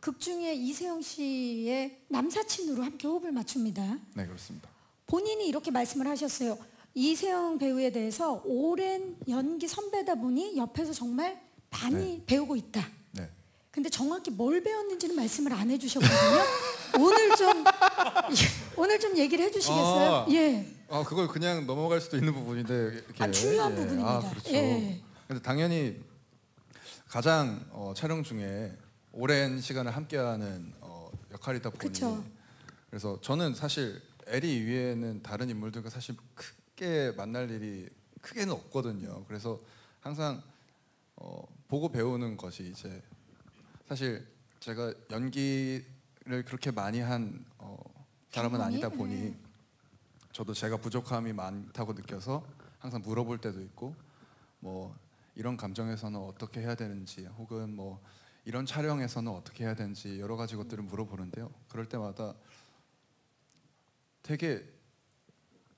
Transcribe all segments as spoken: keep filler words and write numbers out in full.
극중에 이세영 씨의 남사친으로 함께 호흡을 맞춥니다. 네, 그렇습니다. 본인이 이렇게 말씀을 하셨어요. 이세영 배우에 대해서 오랜 연기 선배다 보니 옆에서 정말 많이 네. 배우고 있다. 네. 근데 정확히 뭘 배웠는지는 말씀을 안 해주셨거든요. 오늘 좀 오늘 좀 얘기를 해주시겠어요? 아, 예. 아 그걸 그냥 넘어갈 수도 있는 부분인데. 이렇게. 아 중요한 예. 부분입니다. 아, 그렇죠. 예. 근데 당연히 가장 어, 촬영 중에 오랜 시간을 함께하는 어, 역할이다 보니. 그렇죠. 그래서 저는 사실 에리 위에는 다른 인물들과 사실 크게 만날 일이 크게는 없거든요. 그래서 항상 어, 보고 배우는 것이 이제 사실 제가 연기를 그렇게 많이 한 어, 사람은 아니다 보니 저도 제가 부족함이 많다고 느껴서 항상 물어볼 때도 있고 뭐 이런 감정에서는 어떻게 해야 되는지 혹은 뭐 이런 촬영에서는 어떻게 해야 되는지 여러 가지 것들을 물어보는데요. 그럴 때마다 되게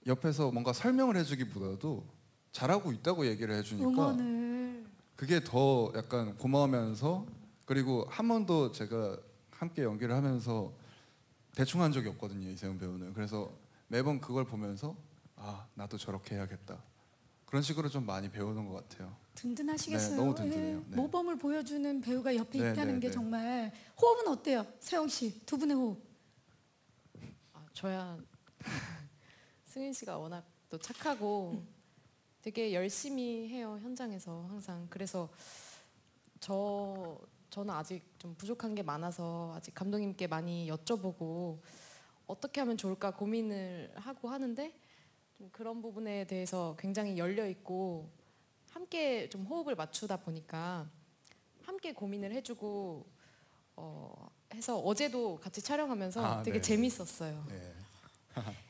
옆에서 뭔가 설명을 해주기보다도 잘하고 있다고 얘기를 해주니까 응원을. 그게 더 약간 고마우면서 그리고 한 번도 제가 함께 연기를 하면서 대충 한 적이 없거든요. 이세영 배우는. 그래서 매번 그걸 보면서 아 나도 저렇게 해야겠다. 그런 식으로 좀 많이 배우는 것 같아요. 든든하시겠어요? 네, 너무 든든해요. 네. 네. 모범을 보여주는 배우가 옆에 네, 있다는 네, 게 네. 정말. 호흡은 어때요? 세영 씨, 두 분의 호흡. 아, 저야 승윤 씨가 워낙 또 착하고 되게 열심히 해요. 현장에서 항상. 그래서 저, 저는 아직 좀 부족한 게 많아서 아직 감독님께 많이 여쭤보고 어떻게 하면 좋을까 고민을 하고 하는데 좀 그런 부분에 대해서 굉장히 열려있고 함께 좀 호흡을 맞추다 보니까 함께 고민을 해주고 어, 해서 어제도 같이 촬영하면서 아, 되게 네. 재밌었어요. 네.